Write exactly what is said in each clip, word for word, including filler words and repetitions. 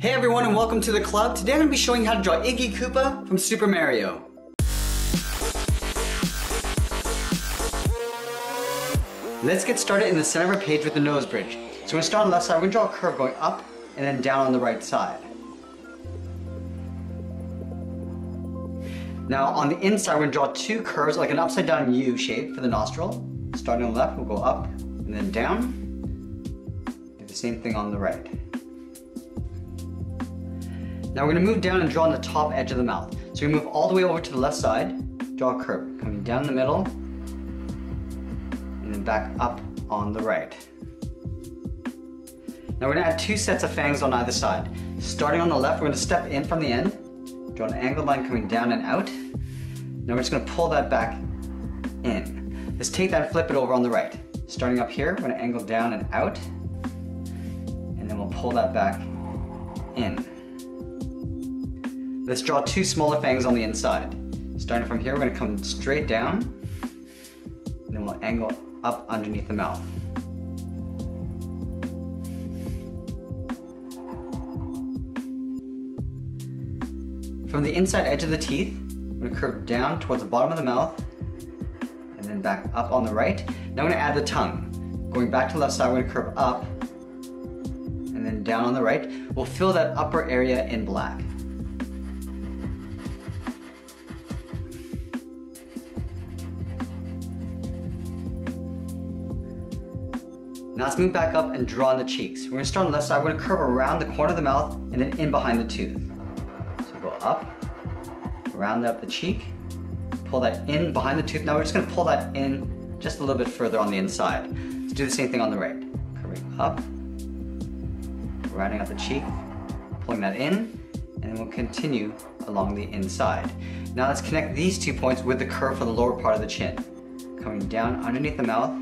Hey everyone and welcome to the club. Today I'm going to be showing you how to draw Iggy Koopa from Super Mario. Let's get started in the center of our page with the nose bridge. So we're going to start on the left side. We're going to draw a curve going up and then down on the right side. Now on the inside we're going to draw two curves like an upside down U shape for the nostril. Starting on the left we'll go up and then down. Do the same thing on the right. Now we're going to move down and draw on the top edge of the mouth. So we move all the way over to the left side, draw a curve, coming down the middle, and then back up on the right. Now we're going to add two sets of fangs on either side. Starting on the left, we're going to step in from the end, draw an angled line coming down and out. Now we're just going to pull that back in. Let's take that and flip it over on the right. Starting up here, we're going to angle down and out, and then we'll pull that back in. Let's draw two smaller fangs on the inside. Starting from here, we're going to come straight down, and then we'll angle up underneath the mouth. From the inside edge of the teeth, I'm going to curve down towards the bottom of the mouth, and then back up on the right. Now I'm going to add the tongue. Going back to the left side, we're going to curve up, and then down on the right. We'll fill that upper area in black. Now let's move back up and draw on the cheeks. We're going to start on the left side. We're going to curve around the corner of the mouth and then in behind the tooth. So go up, round up the cheek, pull that in behind the tooth. Now we're just going to pull that in just a little bit further on the inside. Let's do the same thing on the right. Curving up, rounding out the cheek, pulling that in, and we'll continue along the inside. Now let's connect these two points with the curve for the lower part of the chin. Coming down underneath the mouth,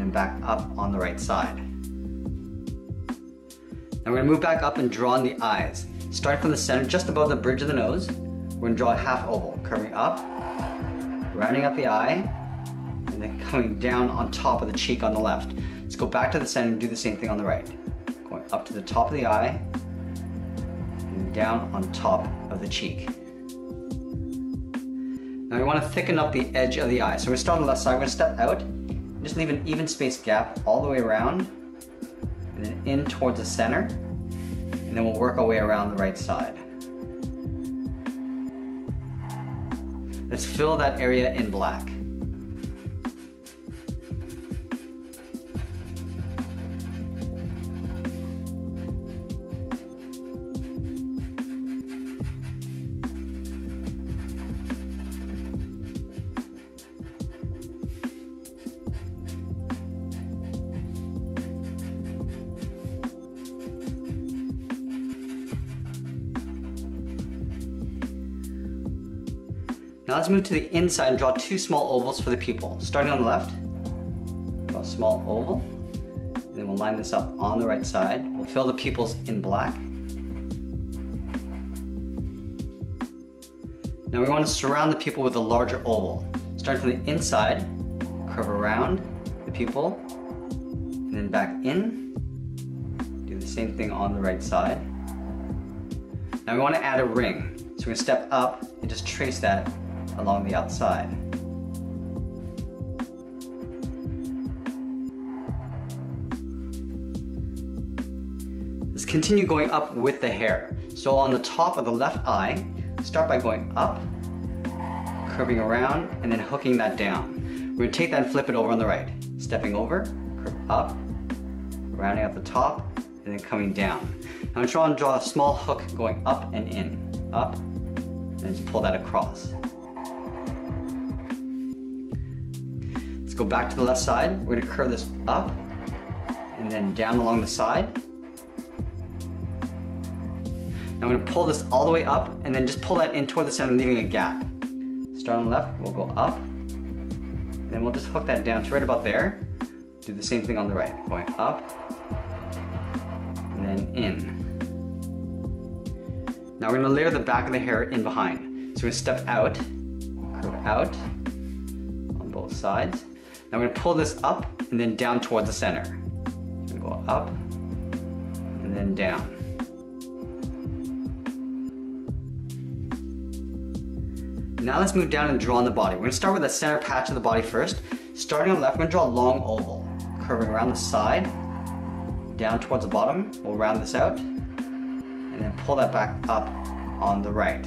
and back up on the right side. Now we're going to move back up and draw on the eyes. Starting from the center, just above the bridge of the nose, we're going to draw a half oval, curving up, rounding up the eye, and then coming down on top of the cheek on the left. Let's go back to the center and do the same thing on the right. Going up to the top of the eye, and down on top of the cheek. Now we want to thicken up the edge of the eye. So we're going to start on the left side, we're going to step out, just leave an even space gap all the way around, and then in towards the center, and then we'll work our way around the right side. Let's fill that area in black. Now let's move to the inside and draw two small ovals for the pupil. Starting on the left, draw a small oval, and then we'll line this up on the right side. We'll fill the pupils in black. Now we want to surround the pupil with a larger oval. Starting from the inside, curve around the pupil, and then back in. Do the same thing on the right side. Now we want to add a ring. So we're going to step up and just trace that along the outside. Let's continue going up with the hair. So on the top of the left eye, start by going up, curving around, and then hooking that down. We're going to take that and flip it over on the right. Stepping over, curve up, rounding out the top, and then coming down. Now I'm trying to draw a small hook going up and in, up, and just pull that across. Let's go back to the left side. We're going to curve this up and then down along the side. Now I'm going to pull this all the way up and then just pull that in toward the center, leaving a gap. Start on the left, we'll go up, and then we'll just hook that down to right about there. Do the same thing on the right, going up and then in. Now we're going to layer the back of the hair in behind. So we're going to step out, curve out on both sides. Now we're going to pull this up and then down towards the center. So we're going to go up and then and down. Now let's move down and draw on the body. We're going to start with the center patch of the body first. Starting on the left, we're going to draw a long oval, curving around the side, down towards the bottom. We'll round this out, and then pull that back up on the right.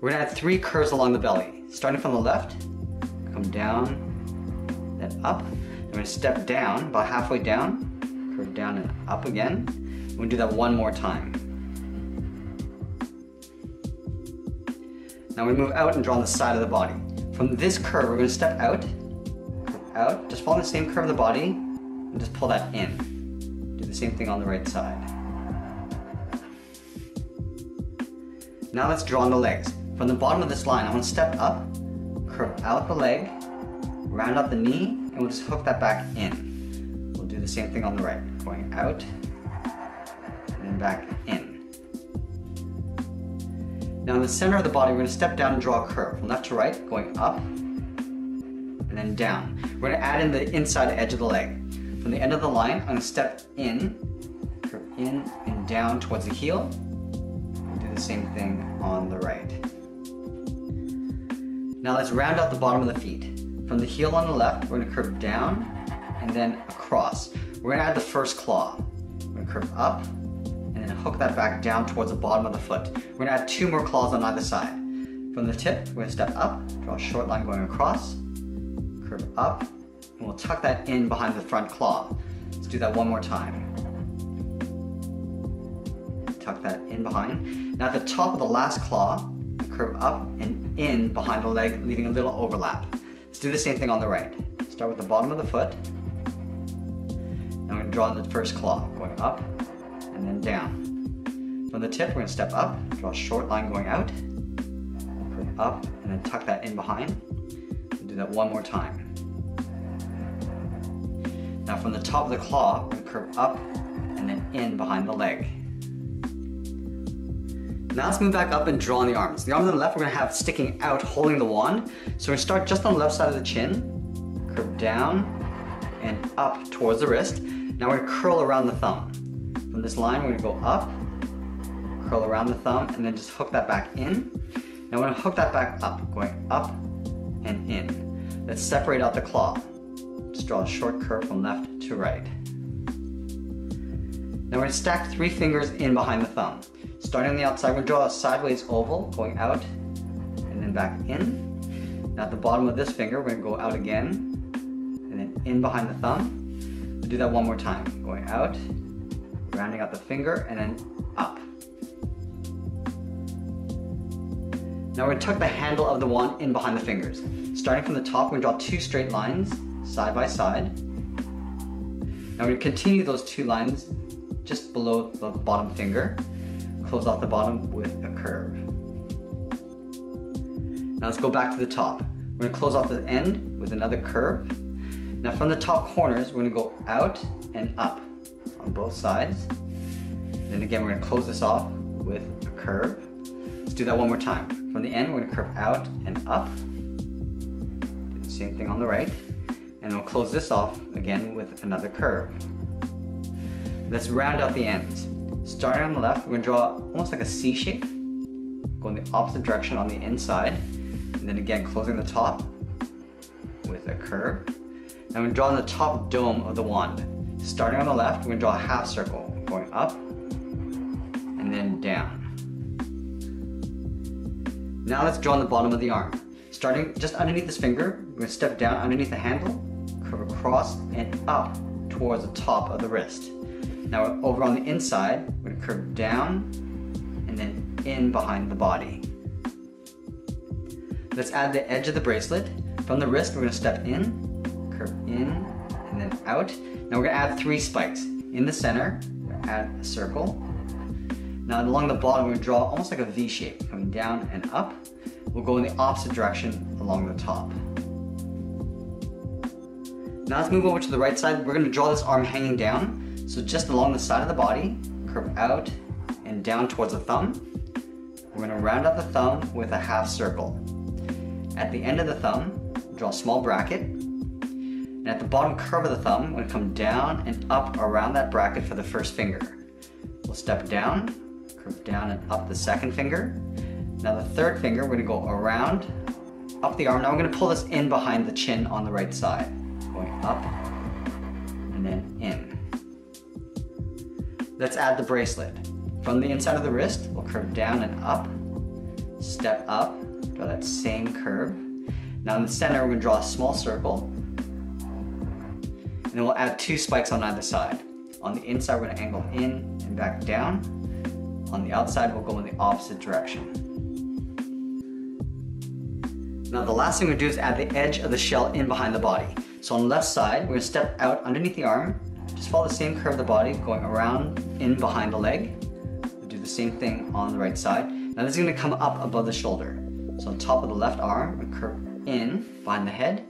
We're going to add three curves along the belly. Starting from the left, come down, then up. I'm going to step down, about halfway down, curve down and up again. We're going to do that one more time. Now we move out and draw on the side of the body. From this curve, we're going to step out, curve out, just follow the same curve of the body, and just pull that in. Do the same thing on the right side. Now let's draw on the legs. From the bottom of this line, I'm going to step up, curve out the leg, round out the knee, and we'll just hook that back in. We'll do the same thing on the right, going out, and then back in. Now in the center of the body, we're going to step down and draw a curve, from left to right, going up, and then down. We're going to add in the inside edge of the leg. From the end of the line, I'm going to step in, curve in and down towards the heel, and do the same thing on the right. Now let's round out the bottom of the feet. From the heel on the left, we're going to curve down and then across. We're going to add the first claw. We're going to curve up and then hook that back down towards the bottom of the foot. We're going to add two more claws on either side. From the tip, we're going to step up, draw a short line going across, curve up, and we'll tuck that in behind the front claw. Let's do that one more time. Tuck that in behind. Now at the top of the last claw, curve up and in behind the leg, leaving a little overlap. Let's do the same thing on the right. Start with the bottom of the foot. Now we're going to draw the first claw, going up and then down. From the tip, we're going to step up, draw a short line going out, curve up, and then tuck that in behind. We'll do that one more time. Now from the top of the claw, we're going to curve up and then in behind the leg. Now let's move back up and draw on the arms. The arms on the left we're going to have sticking out, holding the wand. So we're going to start just on the left side of the chin, curve down and up towards the wrist. Now we're going to curl around the thumb. From this line we're going to go up, curl around the thumb, and then just hook that back in. Now we're going to hook that back up, going up and in. Let's separate out the claw. Just draw a short curve from left to right. Now we're going to stack three fingers in behind the thumb. Starting on the outside, we'll draw a sideways oval, going out and then back in. Now at the bottom of this finger, we're going to go out again and then in behind the thumb. We'll do that one more time, going out, rounding out the finger, and then up. Now we're going to tuck the handle of the wand in behind the fingers. Starting from the top, we're going to draw two straight lines, side by side. Now we're going to continue those two lines just below the bottom finger. Close off the bottom with a curve. Now let's go back to the top. We're going to close off the end with another curve. Now from the top corners, we're going to go out and up on both sides. And then again, we're going to close this off with a curve. Let's do that one more time. From the end, we're going to curve out and up. Do the same thing on the right. And we'll close this off again with another curve. Let's round out the ends. Starting on the left, we're going to draw almost like a C shape, go in the opposite direction on the inside, and then again closing the top with a curve. Now we're going to draw on the top dome of the wand. Starting on the left, we're going to draw a half circle, going up and then down. Now let's draw on the bottom of the arm. Starting just underneath this finger, we're going to step down underneath the handle, curve across and up towards the top of the wrist. Now we're over on the inside, we're going to curve down and then in behind the body. Let's add the edge of the bracelet. From the wrist, we're going to step in, curve in, and then out. Now we're going to add three spikes. In the center, we're going to add a circle. Now along the bottom, we're going to draw almost like a V shape, coming down and up. We'll go in the opposite direction along the top. Now let's move over to the right side. We're going to draw this arm hanging down. So just along the side of the body, curve out and down towards the thumb. We're going to round out the thumb with a half circle. At the end of the thumb, draw a small bracket. And and at the bottom curve of the thumb, I'm gonna come down and up around that bracket for the first finger. We'll step down, curve down and up the second finger. Now the third finger, we're gonna go around, up the arm. Now we're gonna pull this in behind the chin on the right side. Going up and then in. Let's add the bracelet. From the inside of the wrist, we'll curve down and up, step up, draw that same curve. Now in the center, we're gonna draw a small circle, and then we'll add two spikes on either side. On the inside, we're gonna angle in and back down. On the outside, we'll go in the opposite direction. Now the last thing we're gonna do is add the edge of the shell in behind the body. So on the left side, we're gonna step out underneath the arm, just follow the same curve of the body, going around in behind the leg. We'll do the same thing on the right side. Now this is gonna come up above the shoulder. So on top of the left arm, we curve in behind the head.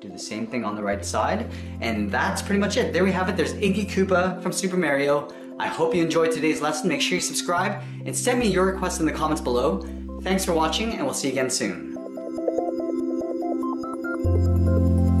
Do the same thing on the right side. And that's pretty much it. There we have it. There's Iggy Koopa from Super Mario. I hope you enjoyed today's lesson. Make sure you subscribe and send me your requests in the comments below. Thanks for watching, and we'll see you again soon.